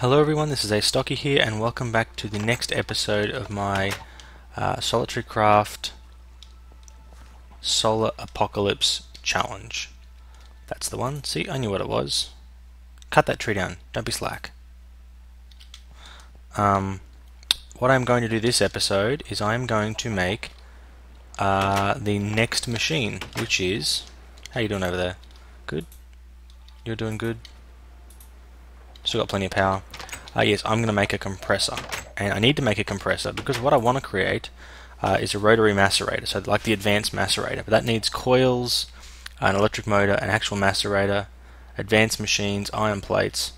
Hello everyone, this is A Stocky here and welcome back to the next episode of my Solitary Craft Solar Apocalypse Challenge. That's the one. See, I knew what it was. Cut that tree down. Don't be slack. What I'm going to do this episode is I'm going to make the next machine, which is... How you doing over there? Good? You're doing good? Still got plenty of power. Yes, I'm going to make a compressor, and I need to make a compressor because what I want to create is a rotary macerator, so like the advanced macerator, but that needs coils, an electric motor, an actual macerator, advanced machines, iron plates,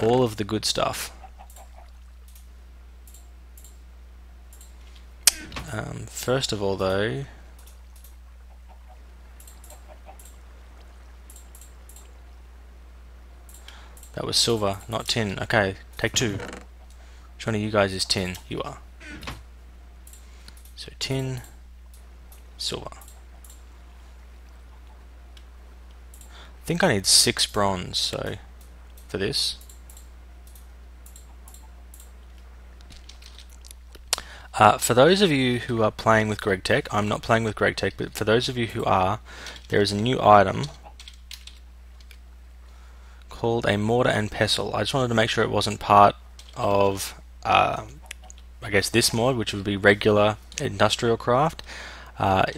all of the good stuff. First of all though, that was silver, not tin. Okay, take two. Which one of you guys is tin? You are. So tin, silver. I think I need 6 bronze, so for this. For those of you who are playing with GregTech, I'm not playing with GregTech, but for those of you who are, there is a new item called a mortar and pestle. I just wanted to make sure it wasn't part of I guess this mod, which would be regular industrial craft.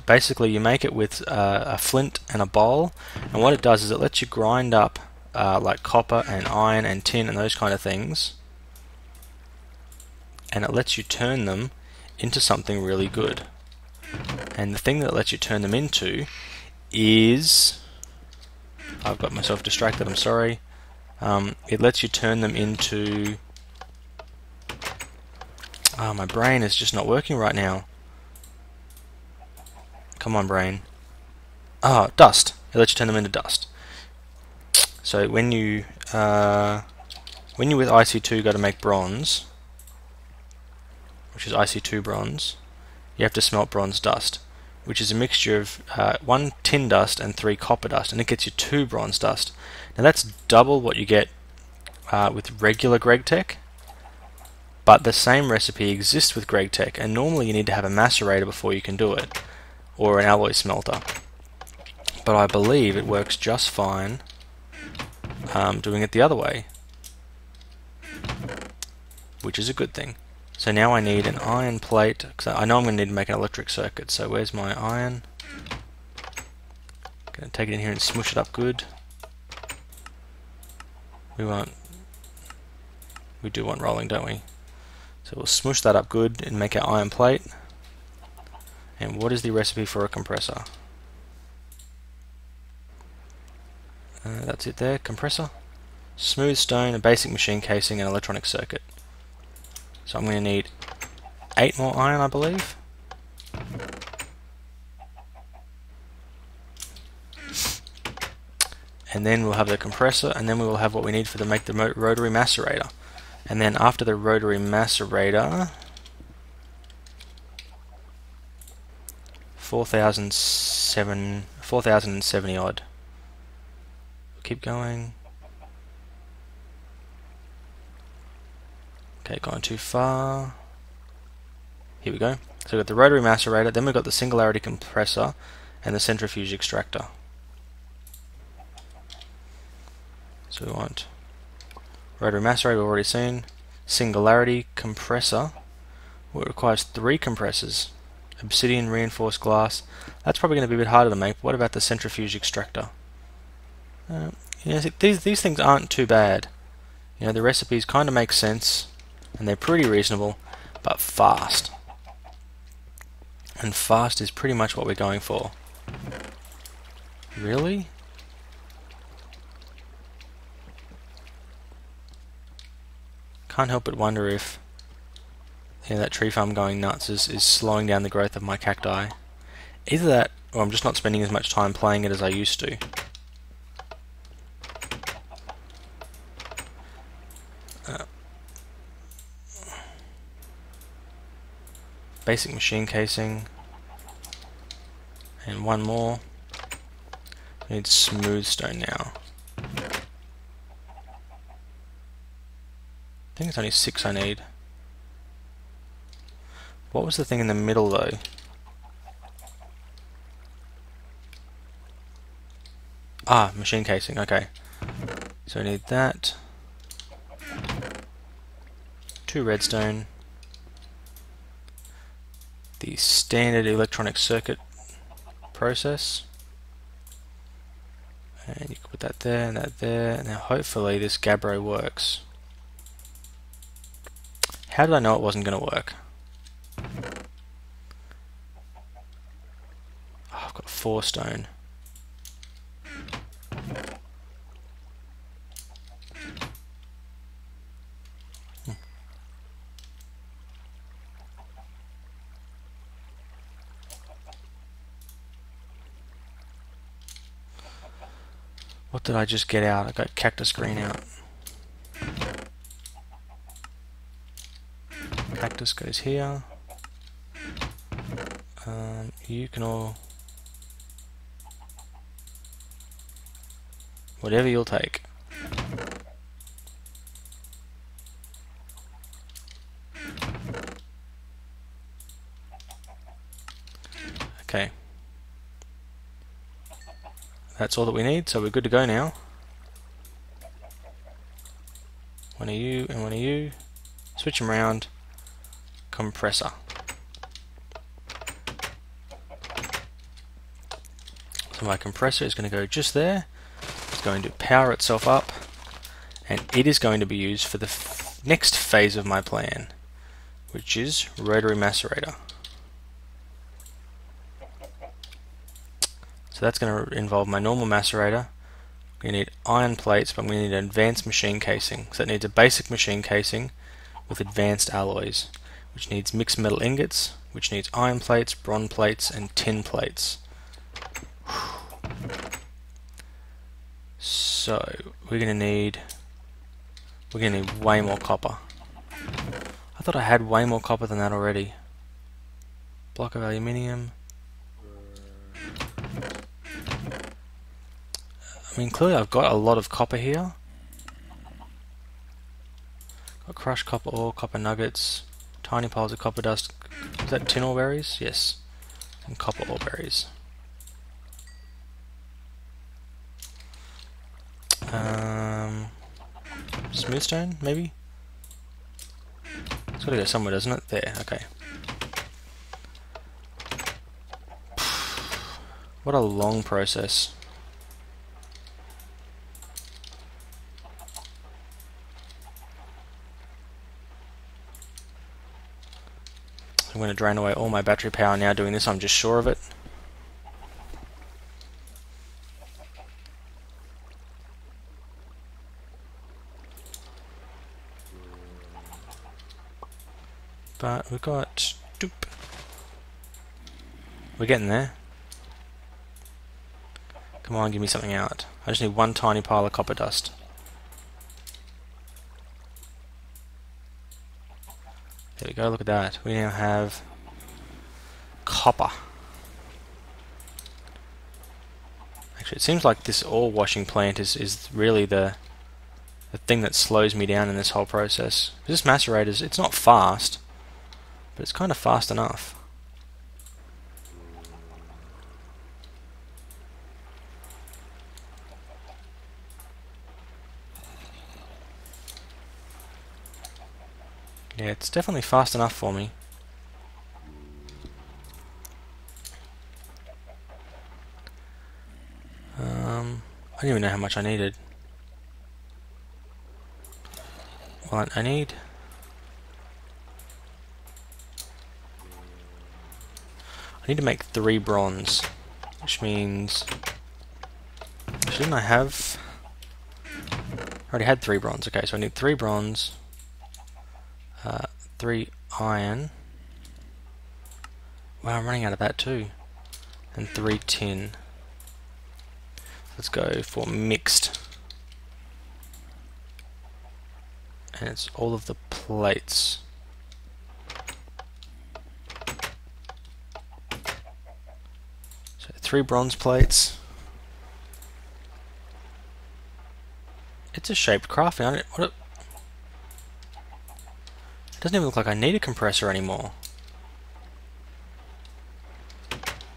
Basically you make it with a flint and a bowl, and what it does is it lets you grind up like copper and iron and tin and those kind of things, and it lets you turn them into something really good. And the thing that it lets you turn them into is... I've got myself distracted, I'm sorry. It lets you turn them into... Oh, my brain is just not working right now. Come on, brain. Oh, dust. It lets you turn them into dust. So when you're with IC2 go to make bronze, which is IC2 bronze, you have to smelt bronze dust, which is a mixture of 1 tin dust and 3 copper dust, and it gets you 2 bronze dust. Now that's double what you get with regular GregTech, but the same recipe exists with GregTech, and normally you need to have a macerator before you can do it, or an alloy smelter. But I believe it works just fine doing it the other way, which is a good thing. So now I need an iron plate, because I know I'm going to need to make an electric circuit. So where's my iron? Going to take it in here and smoosh it up good. We do want rolling, don't we? So we'll smoosh that up good and make our iron plate. And what is the recipe for a compressor? That's it there, compressor. Smooth stone, a basic machine casing, and electronic circuit. So I'm going to need 8 more iron, I believe. And then we'll have the compressor, and then we will have what we need for to make the rotary macerator. And then after the rotary macerator, 4,070 odd. Keep going. Okay, gone too far. Here we go. So we've got the rotary macerator, then we've got the singularity compressor and the centrifuge extractor. So we want rotary macerator, we've already seen. Singularity compressor. Well, it requires 3 compressors. Obsidian reinforced glass. That's probably going to be a bit harder to make. What about the centrifuge extractor? You know, these things aren't too bad. You know, the recipes kind of make sense, and they're pretty reasonable, but fast. And fast is pretty much what we're going for. Really? Can't help but wonder if, you know, that tree farm going nuts is slowing down the growth of my cacti. Either that, or I'm just not spending as much time playing it as I used to. Basic machine casing, and one more. We need smooth stone now. think it's only 6 I need. What was the thing in the middle though? Ah, machine casing, okay. So I need that. 2 redstone. The standard electronic circuit process. And you can put that there and that there. Now hopefully this Gabbro works. How did I know it wasn't going to work? Oh, I've got 4 stone. What did I just get out? I got cactus green out. Cactus goes here. You can all... whatever you'll take. Okay. That's all that we need, so we're good to go now. One of you and one of you. Switch them around. Compressor. So my compressor is going to go just there. It's going to power itself up, and it is going to be used for the next phase of my plan, which is Rotary Macerator. So that's going to involve my normal macerator. We need iron plates, but we need an advanced machine casing. So it needs a basic machine casing with advanced alloys, which needs mixed metal ingots, which needs iron plates, bronze plates, and tin plates. So we're going to need way more copper. I thought I had way more copper than that already. Block of aluminium. I mean, clearly I've got a lot of copper here. Got crushed copper ore, copper nuggets, tiny piles of copper dust. Is that tin ore berries? Yes. And copper ore berries. Smooth stone, maybe? It's got to go somewhere, doesn't it? There, okay. What a long process. I'm going to drain away all my battery power now doing this, I'm just sure of it. But we've got... doop. We're getting there. Come on, give me something out. I just need one tiny pile of copper dust. There we go, look at that. We now have copper. Actually, it seems like this ore washing plant is really the thing that slows me down in this whole process. This macerator's, it's not fast, but it's kind of fast enough. Yeah, it's definitely fast enough for me. I don't even know how much I needed. Well, I need... I need to make 3 bronze, which means... shouldn't I have... I already had 3 bronze, okay, so I need 3 bronze. 3 iron. Wow, I'm running out of that too. And 3 tin. Let's go for mixed. And it's all of the plates. So 3 bronze plates. It's a shaped crafting. I don't, what a, Doesn't even look like I need a compressor anymore.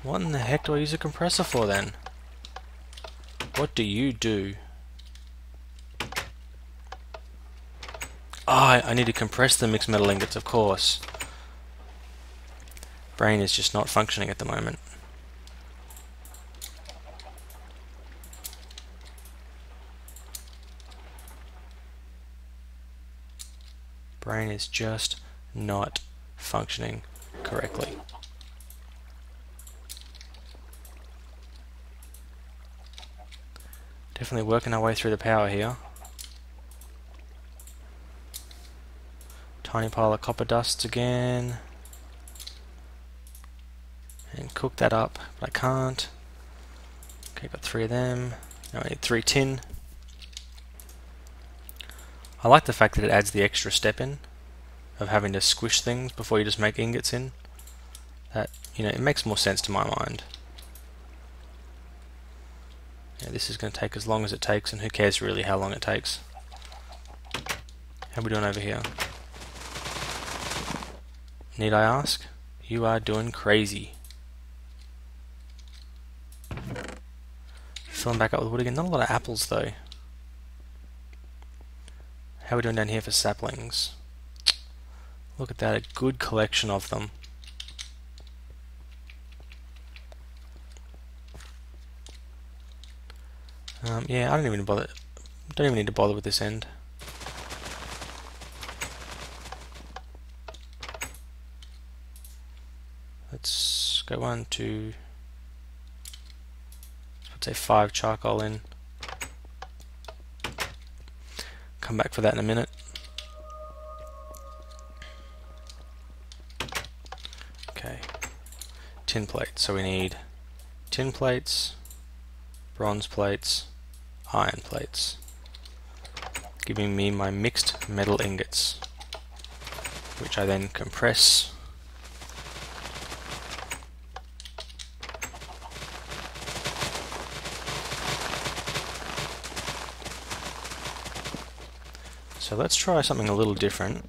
What in the heck do I use a compressor for then? What do you do? Ah, I need to compress the mixed metal ingots, of course. Brain is just not functioning at the moment. Brain is just not functioning correctly. Definitely working our way through the power here. Tiny pile of copper dusts again. And cook that up, but I can't. Okay, got 3 of them. Now I need 3 tin. I like the fact that it adds the extra step in of having to squish things before you just make ingots in. That, you know, it makes more sense to my mind. Yeah, this is going to take as long as it takes, and who cares really how long it takes. How are we doing over here? Need I ask? You are doing crazy. Filling back up with wood again. Not a lot of apples though. How are we doing down here for saplings? Look at that, a good collection of them. Yeah, I don't even bother. Don't even need to bother with this end. Let's go 1, 2. Let's say 5 charcoal in. Come back for that in a minute. Okay, tin plates. So we need tin plates, bronze plates, iron plates. Giving me my mixed metal ingots, which I then compress. So let's try something a little different.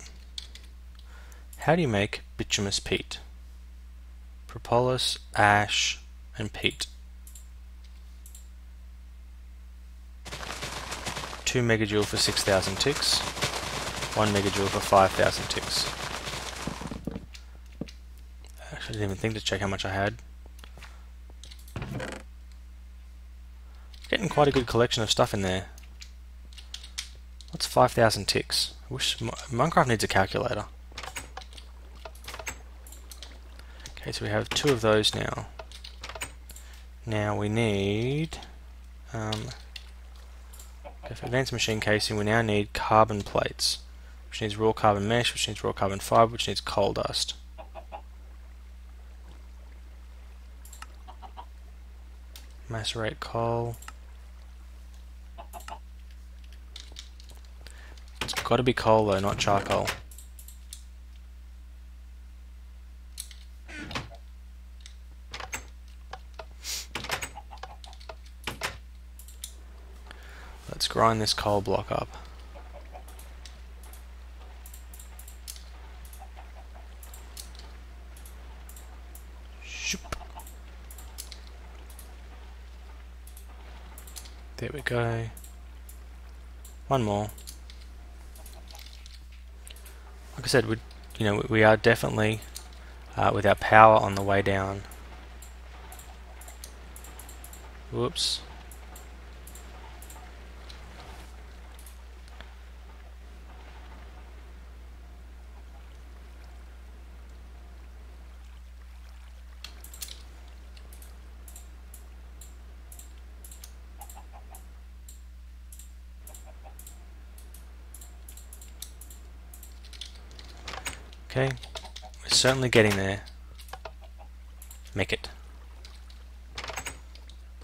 How do you make bituminous peat? Propolis, ash, and peat. 2 megajoule for 6,000 ticks. 1 megajoule for 5,000 ticks. Actually, I didn't even think to check how much I had. Getting quite a good collection of stuff in there. What's 5,000 ticks? I wish Minecraft needs a calculator. Okay, so we have 2 of those now. Now we need... okay, for advanced machine casing we now need carbon plates, which needs raw carbon mesh, which needs raw carbon fibre, which needs coal dust. Macerate coal. Got to be coal though, not charcoal. Let's grind this coal block up. Shoop. There we go. 1 more. Like I said, we are definitely with our power on the way down. Whoops. Okay, we're certainly getting there. Make it.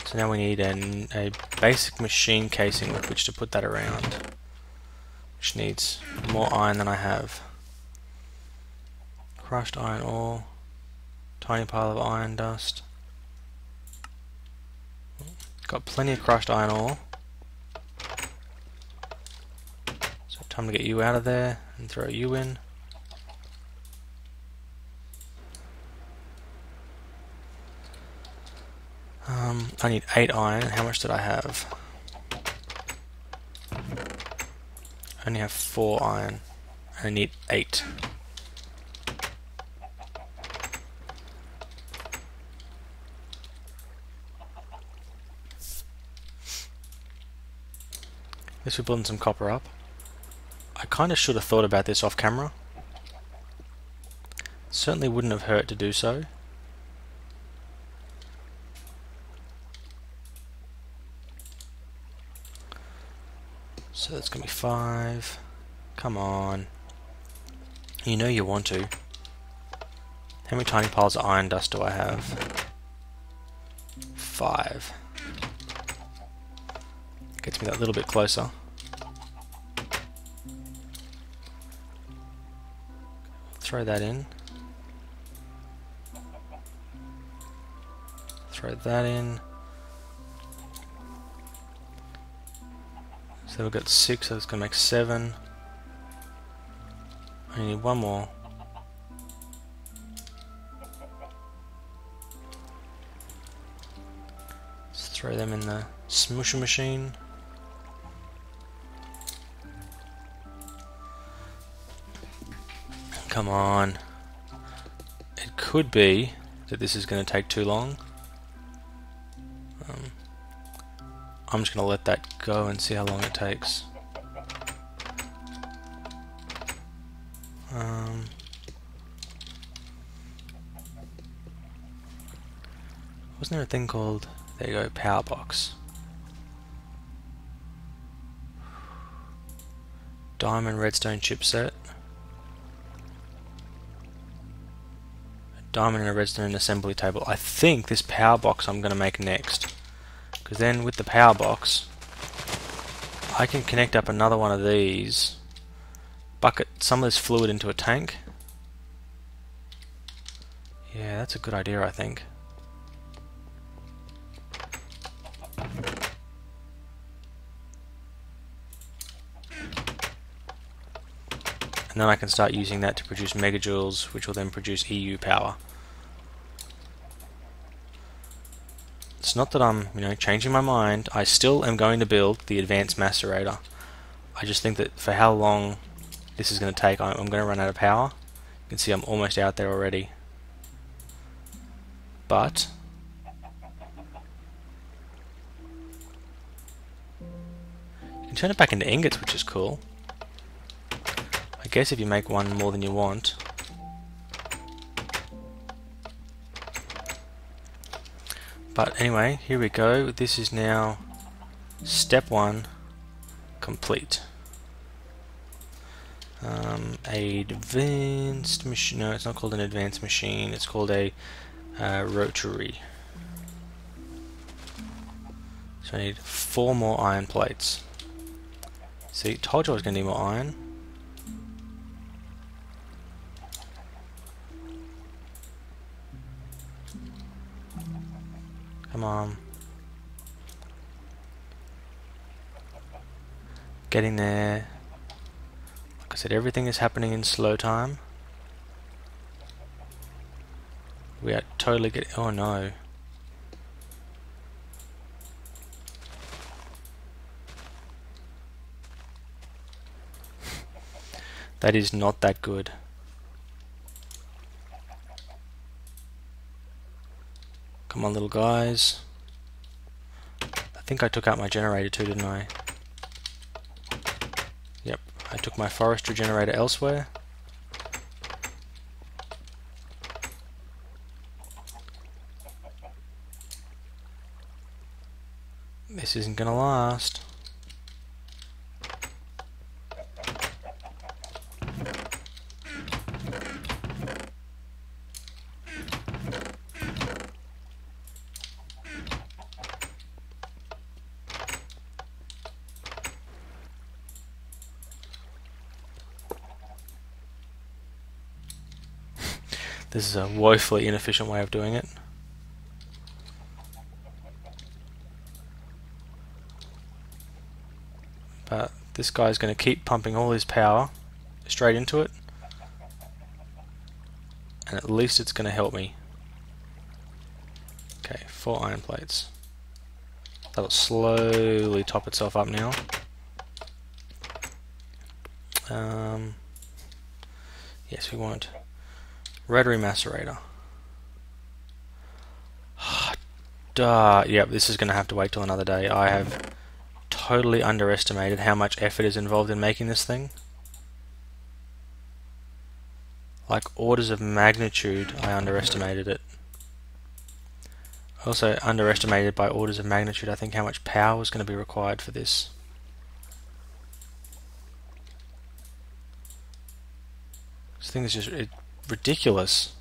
So now we need a basic machine casing with which to put that around, which needs more iron than I have. Crushed iron ore, tiny pile of iron dust. Got plenty of crushed iron ore. So time to get you out of there and throw you in. I need 8 iron. How much did I have? I only have 4 iron. I need 8. Guess we're building some copper up. I kind of should have thought about this off camera. Certainly wouldn't have hurt to do so. So that's going to be 5. Come on. You know you want to. How many tiny piles of iron dust do I have? 5. Gets me that little bit closer. Throw that in. Throw that in. So we've got 6, so it's going to make 7. I need one more. Let's throw them in the smoosher machine. Come on. It could be that this is going to take too long. I'm just going to let that go and see how long it takes. Wasn't there a thing called, there you go, power box. Diamond redstone chipset. Diamond and a redstone assembly table. I think this power box I'm going to make next, because then with the power box I can connect up another one of these, bucket some of this fluid into a tank. Yeah, that's a good idea, I think. And then I can start using that to produce megajoules, which will then produce EU power. It's not that I'm, you know, changing my mind. I still am going to build the advanced macerator. I just think that for how long this is going to take, I'm going to run out of power. You can see I'm almost out there already. But you can turn it back into ingots, which is cool. I guess if you make one more than you want. But anyway, here we go. This is now step 1 complete. Advanced machine. No, it's not called an advanced machine. It's called a rotary. So I need 4 more iron plates. See, told you I was going to need more iron. Getting there. Like I said, everything is happening in slow time. We are totally getting. Oh no. That is not that good. Come on, little guys. I think I took out my generator too, didn't I? Yep, I took my forestry generator elsewhere. This isn't gonna last. This is a woefully inefficient way of doing it. But this guy's going to keep pumping all his power straight into it. And at least it's going to help me. Okay, 4 iron plates. That'll slowly top itself up now. Yes, we want Rotary Macerator. Duh. Yep, this is going to have to wait till another day. I have totally underestimated how much effort is involved in making this thing. Like orders of magnitude, I underestimated it. Also underestimated by orders of magnitude, I think, how much power is going to be required for this. This thing is just ridiculous.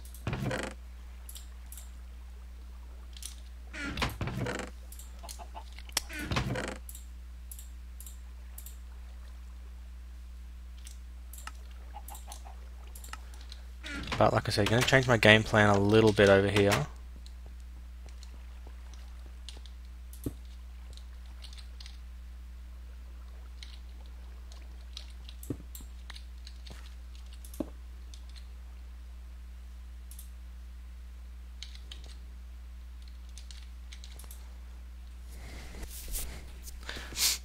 But like I said, I'm going to change my game plan a little bit over here.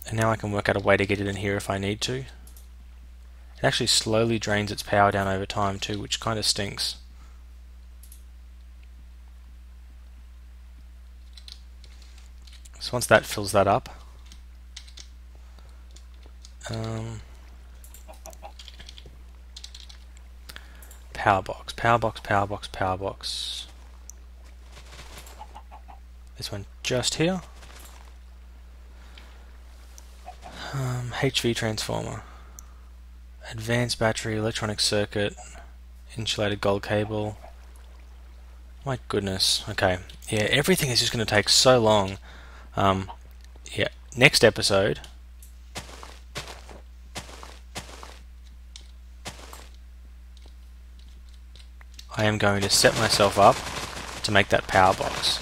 And now I can work out a way to get it in here if I need to. It actually slowly drains its power down over time too, which kind of stinks. So once that fills that up, power box. This one just here. HV transformer. Advanced battery, electronic circuit, insulated gold cable. My goodness. Okay. Yeah, everything is just going to take so long. Yeah, next episode. I am going to set myself up to make that power box.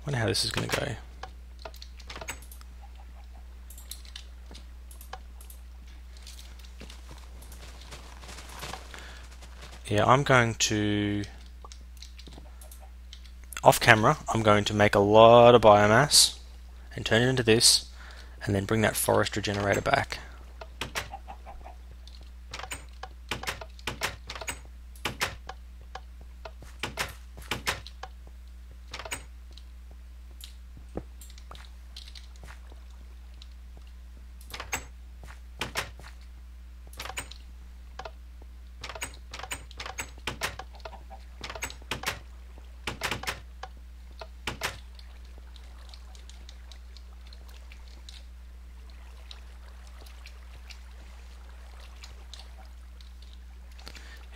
I wonder how this is going to go. Yeah, I'm going to, off camera, I'm going to make a lot of biomass and turn it into this, and then bring that forest regenerator back.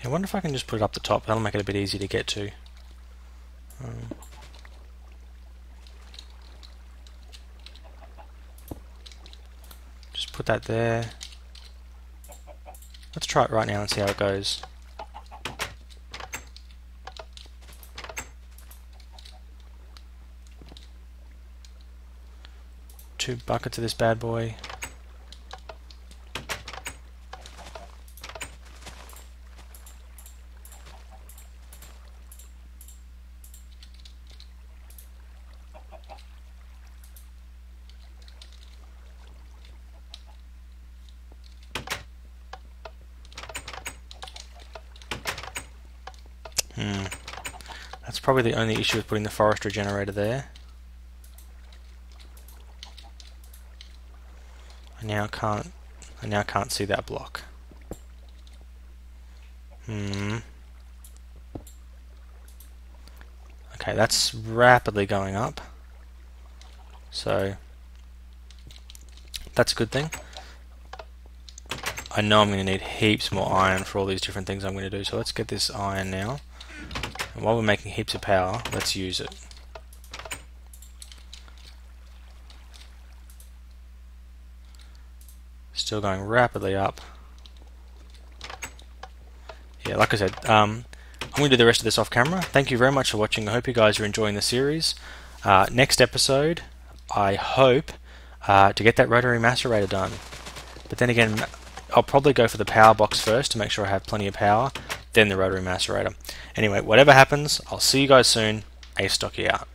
I wonder if I can just put it up the top. That'll make it a bit easier to get to. Just put that there. Let's try it right now and see how it goes. Two buckets of this bad boy. That's probably the only issue with putting the forest regenerator there. I now can't see that block. Okay, that's rapidly going up. So that's a good thing. I know I'm going to need heaps more iron for all these different things I'm going to do, so let's get this iron now. And while we're making heaps of power, let's use it. Still going rapidly up. Yeah, like I said, I'm going to do the rest of this off camera. Thank you very much for watching. I hope you guys are enjoying the series. Next episode, I hope to get that rotary macerator done. But then again, I'll probably go for the power box first to make sure I have plenty of power, then the rotary macerator. Anyway, whatever happens, I'll see you guys soon. A Stocky out.